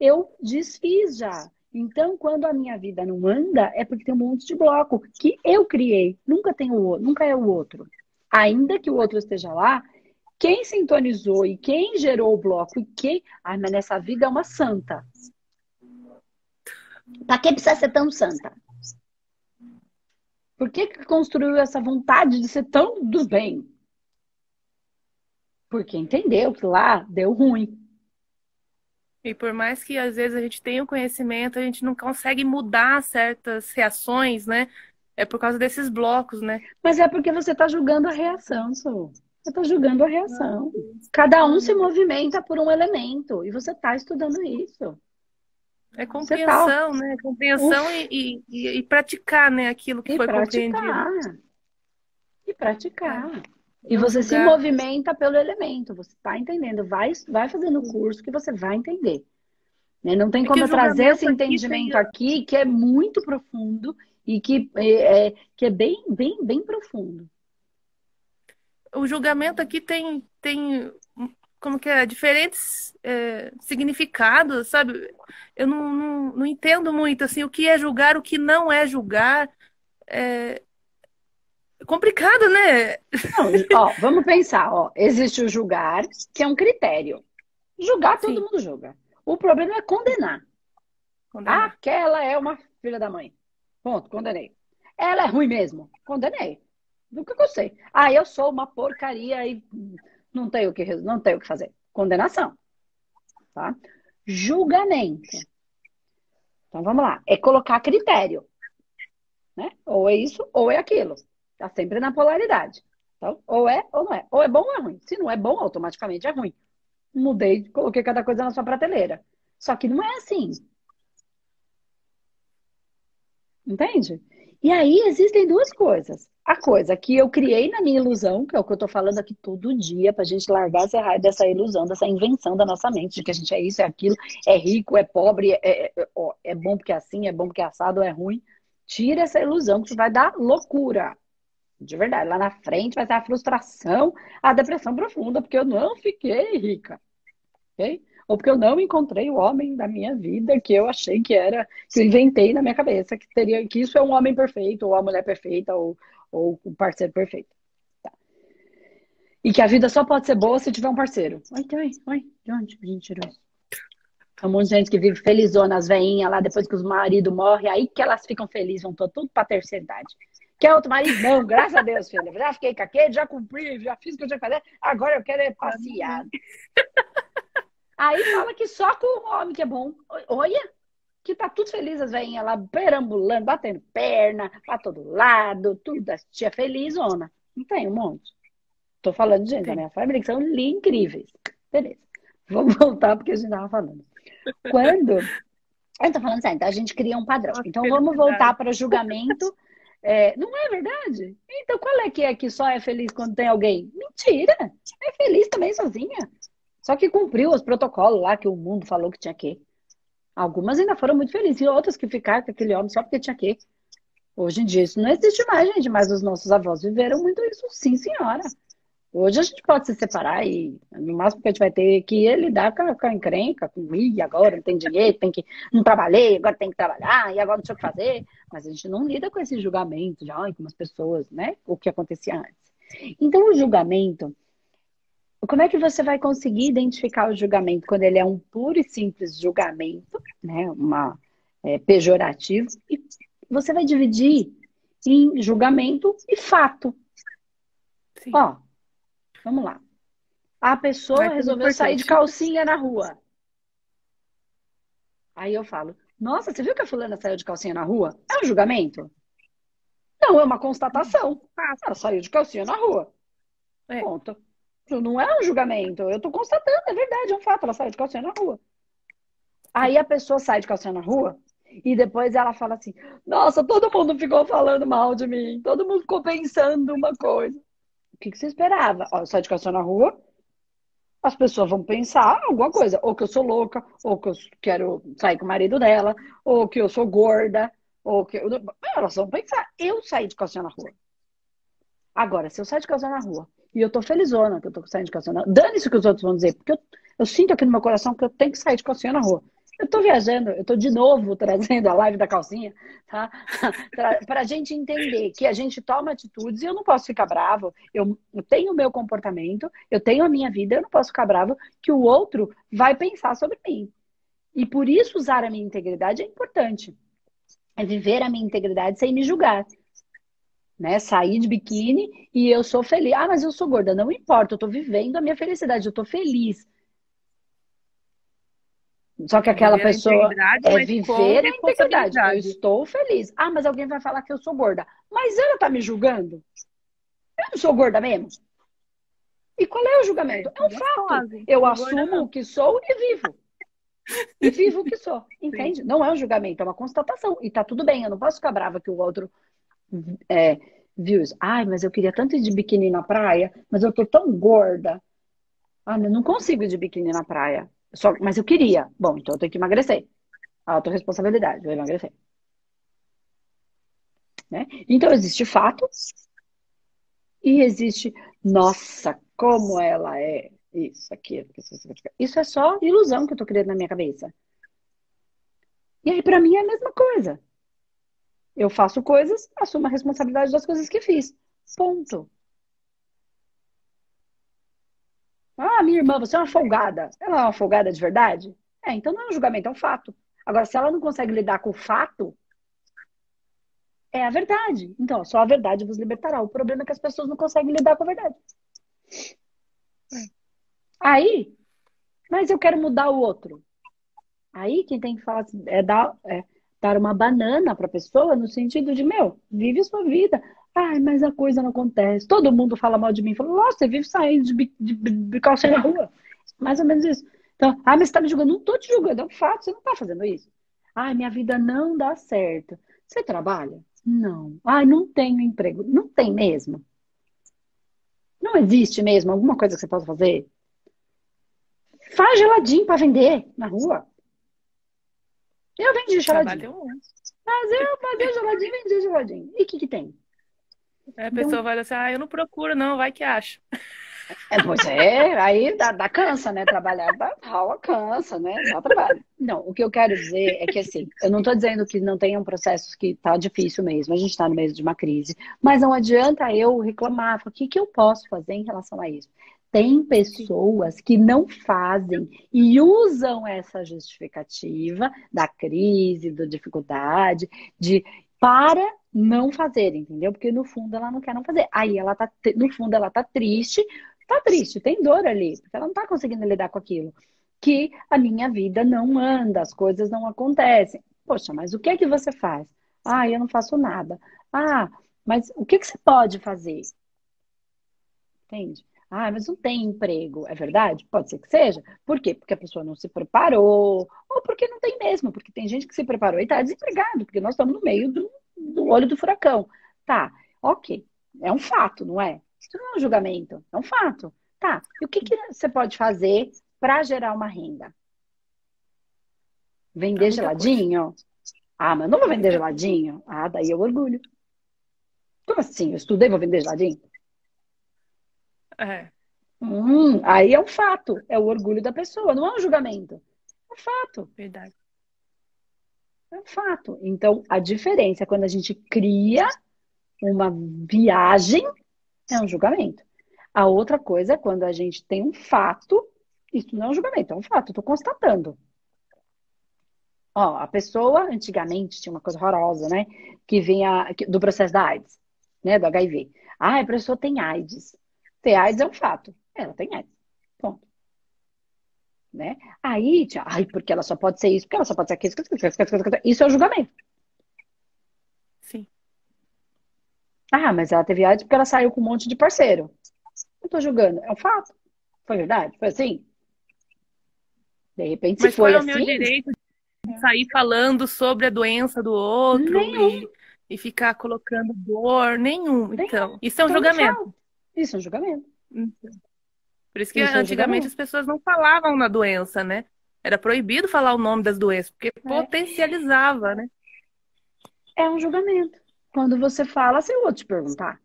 eu desfiz já. Então, quando a minha vida não anda, é porque tem um monte de bloco que eu criei. Nunca tem o outro, nunca é o outro. Ainda que o outro esteja lá, quem sintonizou e quem gerou o bloco e quem... mas nessa vida é uma santa. Pra que precisa ser tão santa? Por que construiu essa vontade de ser tão do bem? Porque entendeu que lá deu ruim. E por mais que às vezes a gente tenha o conhecimento, a gente não consegue mudar certas reações, né? É por causa desses blocos, né? Mas é porque você tá julgando a reação, Su. Você tá julgando a reação. Cada um se movimenta por um elemento. E você tá estudando isso. É compreensão, né? Compreensão e praticar, né? Aquilo que foi compreendido. E praticar. E você se movimenta pelo elemento, você tá entendendo, vai fazendo o curso que você vai entender. Né? Não tem como trazer esse entendimento aqui que é muito profundo e que é bem, bem, bem profundo. O julgamento aqui tem como que é, diferentes significados, sabe? Eu não entendo muito, assim, o que é julgar, o que não é julgar, complicado, né? Não, vamos pensar, existe o julgar, que é um critério. Julgar, todo mundo julga. O problema é condenar. Aquela é uma filha da mãe. Ponto, condenei. Ela é ruim mesmo. Condenei. Nunca gostei. Eu sou uma porcaria e não tenho o que fazer. Condenação. Tá? Julgamento. Então, vamos lá. É colocar critério. Né? Ou é isso, ou é aquilo. Tá sempre na polaridade. Então, ou é ou não é. Ou é bom ou é ruim. Se não é bom, automaticamente é ruim. Mudei, coloquei cada coisa na sua prateleira. Só que não é assim. Entende? E aí existem duas coisas. A coisa que eu criei na minha ilusão, que é o que eu tô falando aqui todo dia, pra gente largar essa raiva dessa ilusão, dessa invenção da nossa mente, de que a gente é isso, é aquilo, é rico, é pobre, é bom porque é assim, é bom porque é assado, é ruim. Tira essa ilusão que isso vai dar loucura. De verdade, lá na frente vai ter a frustração, a depressão profunda, porque eu não fiquei rica, ok? Ou porque eu não encontrei o homem da minha vida que eu achei que era, que eu inventei na minha cabeça, que teria, que isso é um homem perfeito, ou a mulher perfeita, ou um parceiro perfeito. Tá. E que a vida só pode ser boa se tiver um parceiro. Oi, de onde a gente tirou isso? Tem um monte de gente que vive felizona, as veinhas lá, depois que os maridos morrem, aí que elas ficam felizes, vão tudo pra terceira idade. Quer outro marido? Não, graças a Deus, filha. Já fiquei com aquele, já cumpri, já fiz o que eu tinha que fazer, agora eu quero é passear. Aí fala que só com o homem que é bom. Olha, que tá tudo feliz, as velhinhas lá perambulando, batendo perna, pra todo lado, tudo das tia felizona. Não tem um monte. Tô falando de gente da minha família que são incríveis. Beleza. Vamos voltar porque a gente tava falando. Quando... Eu tô falando assim, então a gente cria um padrão. Então vamos voltar para o julgamento. É, não é verdade? Então qual é que só é feliz quando tem alguém? Mentira! É feliz também sozinha. Só que cumpriu os protocolos lá que o mundo falou que tinha que. Algumas ainda foram muito felizes. E outras que ficaram com aquele homem só porque tinha que. Hoje em dia isso não existe mais, gente. Mas os nossos avós viveram muito isso. Sim, senhora. Hoje a gente pode se separar e no máximo que a gente vai ter que lidar com a encrenca. Com ir agora, não tem dinheiro, tem que... Não trabalhei, agora tem que trabalhar. E agora não tinha o que fazer. Mas a gente não lida com esse julgamento de ai, como as pessoas, né? O que acontecia antes. Então o julgamento... Como é que você vai conseguir identificar o julgamento quando ele é um puro e simples julgamento, né? Pejorativo? E você vai dividir em julgamento e fato. Sim. Ó, vamos lá. A pessoa resolveu sair de calcinha na rua. Aí eu falo, nossa, você viu que a fulana saiu de calcinha na rua? É um julgamento? Não, é uma constatação. Ah, ela saiu de calcinha na rua. É. Ponto. Não é um julgamento, eu tô constatando, é verdade, é um fato, ela saiu de calcinha na rua. Aí a pessoa sai de calcinha na rua e depois ela fala assim, nossa, todo mundo ficou falando mal de mim, todo mundo ficou pensando uma coisa. O que você esperava? Ó, eu saio de calcinha na rua, as pessoas vão pensar alguma coisa, ou que eu sou louca, ou que eu quero sair com o marido dela, ou que eu sou gorda, ou que... Elas vão pensar, eu saí de calcinha na rua. Agora, se eu saio de calcinha na rua e eu tô felizona que eu tô saindo de calcinha na rua. Dane-se o que os outros vão dizer. Porque eu sinto aqui no meu coração que eu tenho que sair de calcinha na rua. Eu tô viajando, eu tô de novo trazendo a live da calcinha, tá? Pra gente entender que a gente toma atitudes e eu não posso ficar bravo. Eu tenho o meu comportamento, eu tenho a minha vida, eu não posso ficar bravo que o outro vai pensar sobre mim. E por isso usar a minha integridade é importante. É viver a minha integridade sem me julgar. Né? Sair de biquíni e eu sou feliz. Ah, mas eu sou gorda. Não importa, eu tô vivendo a minha felicidade, eu tô feliz. Só que aquela pessoa é viver a integridade. Eu estou feliz. Ah, mas alguém vai falar que eu sou gorda. Mas ela tá me julgando? Eu não sou gorda mesmo? E qual é o julgamento? É um fato. Eu assumo o que sou e vivo. E vivo o que sou, entende? Sim. Não é um julgamento, é uma constatação. E tá tudo bem, eu não posso ficar brava que o outro... viu isso? Ai, mas eu queria tanto ir de biquíni na praia, mas eu tô tão gorda. Ah, eu não consigo ir de biquíni na praia. Mas eu queria. Bom, então eu tenho que emagrecer. Autorresponsabilidade, eu emagrecer. Né? Então existe fatos e existe, nossa, como ela é isso, aquilo. Isso é só ilusão que eu tô criando na minha cabeça. E aí pra mim é a mesma coisa. Eu faço coisas, assumo a responsabilidade das coisas que fiz. Ponto. Ah, minha irmã, você é uma folgada. Ela é uma folgada de verdade? É, então não é um julgamento, é um fato. Agora, se ela não consegue lidar com o fato, é a verdade. Então, só a verdade vos libertará. O problema é que as pessoas não conseguem lidar com a verdade. Aí, mas eu quero mudar o outro. Aí, quem tem que falar é dar... dar uma banana para a pessoa no sentido de, meu, vive a sua vida. Ai, mas a coisa não acontece. Todo mundo fala mal de mim. Fala, nossa, você vive saindo de calcinha na rua. Mais ou menos isso. Então, ah, mas você tá me julgando. Não tô te julgando, é um fato, você não tá fazendo isso. Ai, minha vida não dá certo. Você trabalha? Não. Ai, não tenho emprego. Não tem mesmo? Não existe mesmo alguma coisa que você possa fazer? Faz geladinho para vender na rua. Eu vendi geladinho. Mas eu fazia geladinho e vendia geladinho. E o que que tem? Aí a pessoa vai assim, ah, eu não procuro não, vai que acho. É, pois é, aí dá cansa, né? Trabalhar da aula cansa, né? Dá trabalho. Não, o que eu quero dizer é que assim, eu não estou dizendo que não tenham processos que tá difícil mesmo, a gente está no meio de uma crise, mas não adianta eu reclamar, o que que eu posso fazer em relação a isso? Tem pessoas que não fazem e usam essa justificativa da crise, da dificuldade, para não fazer, entendeu? Porque no fundo ela não quer não fazer. Aí ela tá, no fundo ela tá triste, tem dor ali, porque ela não tá conseguindo lidar com aquilo. Que a minha vida não anda, as coisas não acontecem. Poxa, mas o que é que você faz? Ah, eu não faço nada. Ah, mas o que que você pode fazer? Entende? Ah, mas não tem emprego. É verdade? Pode ser que seja. Por quê? Porque a pessoa não se preparou. Ou porque não tem mesmo. Porque tem gente que se preparou e está desempregado. Porque nós estamos no meio do olho do furacão. Tá, ok. É um fato, não é? Isso não é um julgamento. É um fato. Tá, e o que que você pode fazer para gerar uma renda? Vender geladinho? Ah, mas eu não vou vender geladinho. Ah, daí eu orgulho. Como assim? Eu estudei, vou vender geladinho? É. Aí é um fato, é o orgulho da pessoa, não é um julgamento, é um fato. Verdade. É um fato. Então a diferença é quando a gente cria uma viagem, é um julgamento. A outra coisa é quando a gente tem um fato, isso não é um julgamento, é um fato, estou constatando. Ó, a pessoa antigamente tinha uma coisa horrorosa, né? Que vinha do processo da AIDS, né? Do HIV. Ah, a pessoa tem AIDS. Ter AIDS é um fato. Ela tem AIDS. Ponto. Né? Aí, tia, ai, porque ela só pode ser isso, porque ela só pode ser aquilo. Isso é o julgamento. Sim. Ah, mas ela teve AIDS porque ela saiu com um monte de parceiro. Não tô julgando. É um fato. Foi verdade? Foi assim? De repente, se foi assim... Mas qual é o meu direito de sair falando sobre a doença do outro e ficar colocando dor? Nenhum. Então, isso é um julgamento. Isso é um julgamento. Por isso que antigamente as pessoas não falavam na doença, né? Era proibido falar o nome das doenças, porque potencializava, né? É um julgamento. Quando você fala, sem o outro te perguntar.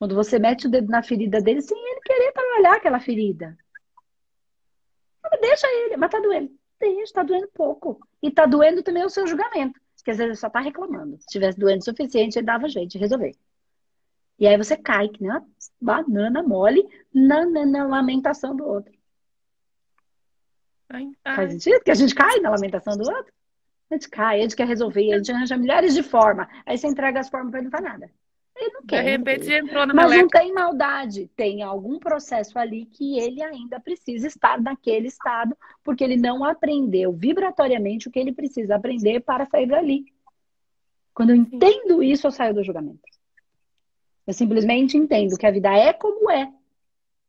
Quando você mete o dedo na ferida dele, sem ele querer trabalhar aquela ferida. Deixa ele, mas tá doendo. Deixa, tá doendo pouco. E tá doendo também o seu julgamento. Porque às vezes ele só tá reclamando. Se tivesse doendo o suficiente, ele dava jeito de resolver. E aí você cai, que nem uma banana mole, na lamentação do outro. Ai. Faz sentido que a gente cai na lamentação do outro? A gente cai, a gente quer resolver, a gente arranja milhares de formas. Aí você entrega as formas pra ele não fazer nada. Ele não quer. De repente entrou na meleca. Mas não tem maldade. Tem algum processo ali que ele ainda precisa estar naquele estado, porque ele não aprendeu vibratoriamente o que ele precisa aprender para sair dali. Quando eu entendo isso, eu saio do julgamento. Eu simplesmente entendo que a vida é como é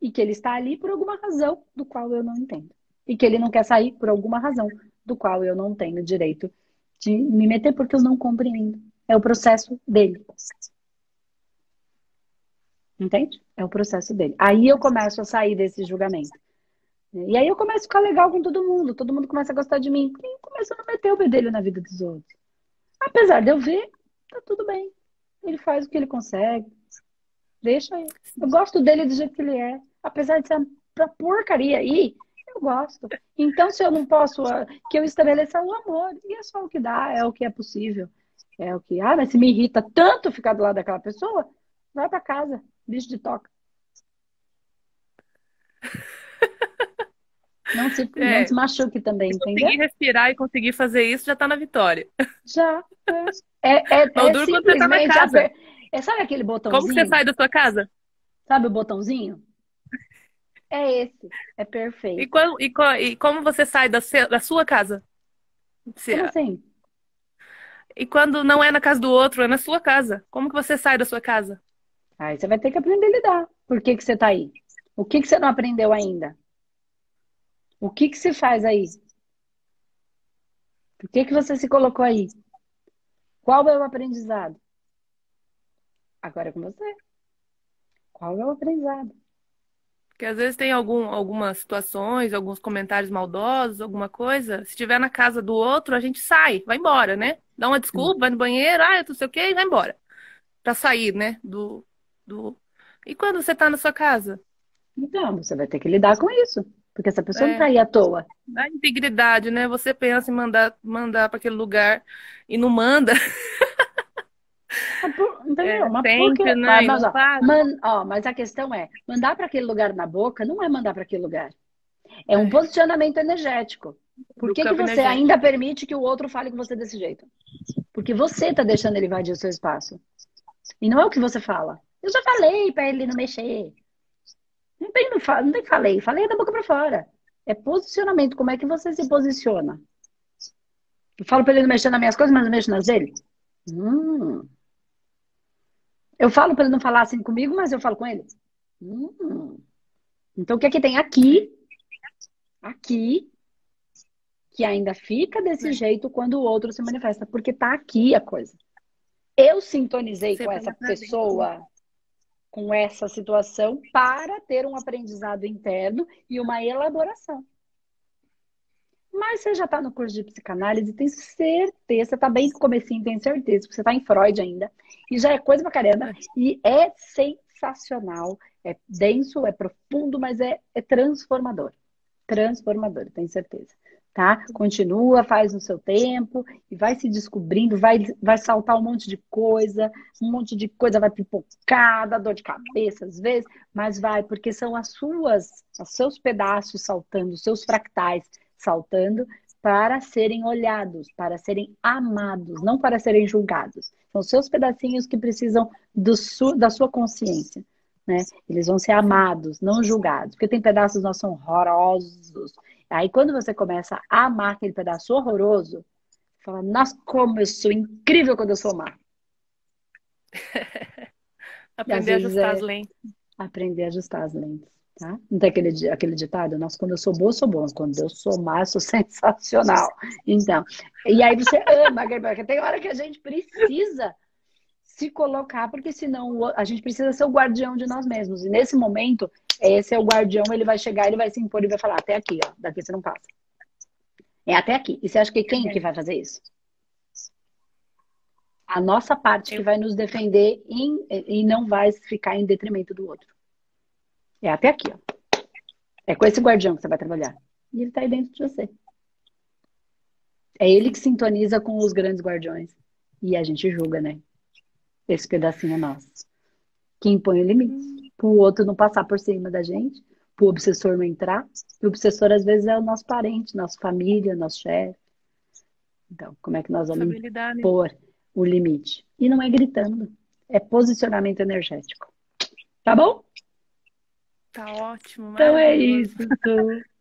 e que ele está ali por alguma razão do qual eu não entendo. E que ele não quer sair por alguma razão do qual eu não tenho direito de me meter porque eu não compreendo. É o processo dele. Entende? É o processo dele. Aí eu começo a sair desse julgamento. E aí eu começo a ficar legal com todo mundo começa a gostar de mim. E começo a não meter o bedelho na vida dos outros. Apesar de eu ver, tá tudo bem. Ele faz o que ele consegue. Deixa aí. Eu gosto dele do jeito que ele é. Apesar de ser pra porcaria aí, eu gosto. Então, se eu não posso, que eu estabeleça o amor. E é só o que dá, é o que é possível. É o que... Ah, mas se me irrita tanto ficar do lado daquela pessoa, vai pra casa, bicho de toca. Não se machuque também, entendeu? Conseguir respirar e conseguir fazer isso, já tá na vitória. Já. É duro quando você tá na casa. Sabe aquele botãozinho? Como você sai da sua casa? Sabe o botãozinho? É esse. É perfeito. E como você sai da sua casa? Como assim? E quando não é na casa do outro, é na sua casa. Como que você sai da sua casa? Aí você vai ter que aprender a lidar. Por que que você tá aí? O que que você não aprendeu ainda? O que que você faz aí? Por que que você se colocou aí? Qual é o aprendizado? Agora é com você. Qual é o aprendizado? Porque às vezes tem algumas situações, alguns comentários maldosos, alguma coisa. Se estiver na casa do outro, a gente sai, vai embora, né? Dá uma desculpa, vai no banheiro, eu não sei o quê, e vai embora. Pra sair, né? E quando você tá na sua casa? Então, você vai ter que lidar com isso. Porque essa pessoa não tá aí à toa. A integridade, né? Você pensa em mandar para aquele lugar e não manda. Entendeu? Mas a questão é, mandar para aquele lugar na boca não é mandar para aquele lugar. É um posicionamento energético. Por que você ainda permite que o outro fale com você desse jeito? Porque você tá deixando ele invadir o seu espaço. E não é o que você fala. Eu já falei para ele não mexer. Falei da boca pra fora. É posicionamento, como é que você se posiciona? Eu falo pra ele não mexer nas minhas coisas, mas não mexo nas dele? Eu falo pra ele não falar assim comigo, mas eu falo com ele? Então o que é que tem aqui? Aqui que ainda fica desse jeito quando o outro se manifesta, porque tá aqui a coisa. Eu sintonizei com essa pessoa, com essa situação, para ter um aprendizado interno e uma elaboração. Mas você já está no curso de psicanálise, tem certeza, está bem no comecinho, tem certeza, porque você está em Freud ainda, e já é coisa pra caramba, e é sensacional, é denso, é profundo, mas é transformador. Transformador, tenho certeza. Tá? Continua, faz no seu tempo e vai se descobrindo, vai saltar um monte de coisa vai pipocar, dá dor de cabeça às vezes, mas vai, porque são os seus pedaços saltando, os seus fractais saltando para serem olhados, para serem amados, não para serem julgados. São os seus pedacinhos que precisam da sua consciência, né? Eles vão ser amados, não julgados, porque tem pedaços nós são horrorosos. Aí quando você começa a amar aquele pedaço horroroso, você fala, nossa, como eu sou incrível quando eu sou má. Aprender a ajustar as lentes. Aprender a ajustar as lentes, tá? Não tem aquele ditado? Nossa, quando eu sou boa, eu sou boa. Quando eu sou má, eu sou sensacional. Então, e aí você ama, porque tem hora que a gente precisa se colocar, porque senão a gente precisa ser o guardião de nós mesmos. E nesse momento, esse é o guardião, ele vai chegar, ele vai se impor e vai falar, até aqui, ó, daqui você não passa. É até aqui. E você acha que quem que vai fazer isso? A nossa parte que vai nos defender e não vai ficar em detrimento do outro. É até aqui, ó. É com esse guardião que você vai trabalhar. E ele tá aí dentro de você. É ele que sintoniza com os grandes guardiões. E a gente julga, né? Esse pedacinho é nosso. Que impõe o limite. Para o outro não passar por cima da gente, para o obsessor não entrar. E o obsessor, às vezes, é o nosso parente, nossa família, nosso chefe. Então, como é que nós vamos pôr o limite? E não é gritando, é posicionamento energético. Tá bom? Tá ótimo. Então é isso.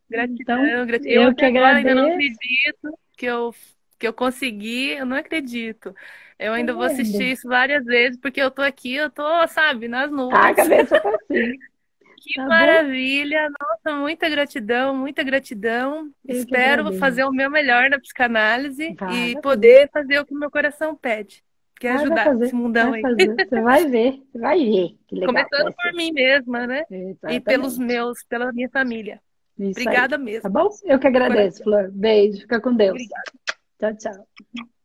Gratidão, então, gratidão. Eu que agradeço. Eu ainda não acredito que eu consegui, eu não acredito. Eu ainda vou assistir isso várias vezes, porque eu tô aqui, eu tô, sabe, nas nuvens. A cabeça tá assim. Que tá maravilha! Bom? Nossa, muita gratidão, muita gratidão. Espero fazer o meu melhor na psicanálise e poder fazer o que meu coração pede, que é ajudar esse mundão aí. Você vai ver, Que legal. Começando por mim mesma, né? Exatamente. E pela minha família. Isso. Obrigada mesmo. Tá bom? Eu que agradeço, Flor. Beijo, fica com Deus. Obrigada. Tchau, tchau.